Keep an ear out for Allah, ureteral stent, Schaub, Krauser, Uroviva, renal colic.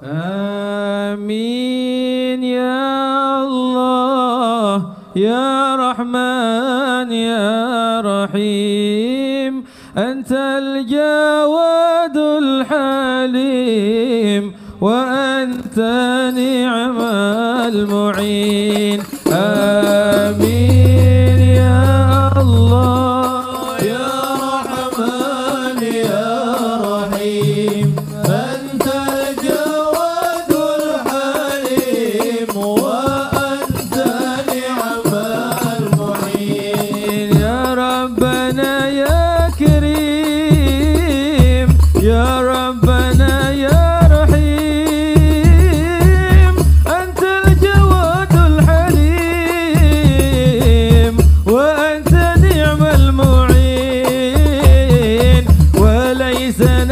Amin ya Allah, ya Rahman, ya Rahim, Anta al-Jawad al-Halim, wa Anta ni'am al-Mu'in. Amin ya Allah, ya Rahman, ya Rahim, Anta al-Jawad al-Halim, wa Anta ni'am al-Mu'in. Ya Rabbana ya Kareem, ya Rabbana ya